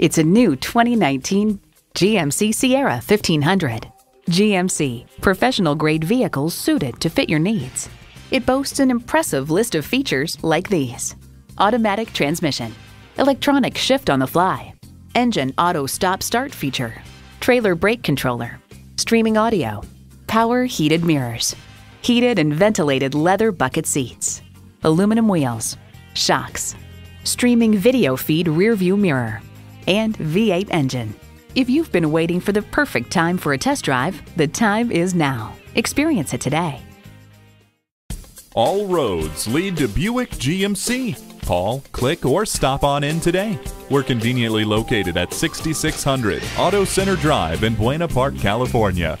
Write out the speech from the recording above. It's a new 2019 GMC Sierra 1500. GMC, professional-grade vehicles suited to fit your needs. It boasts an impressive list of features like these: automatic transmission, electronic shift on the fly, engine auto stop-start feature, trailer brake controller, streaming audio, power heated mirrors, heated and ventilated leather bucket seats, aluminum wheels, shocks, streaming video feed rear-view mirror, and V8 engine. If you've been waiting for the perfect time for a test drive, the time is now. Experience it today. All roads lead to Buick GMC. Call, click, or stop on in today. We're conveniently located at 6600 Auto Center Drive in Buena Park, California.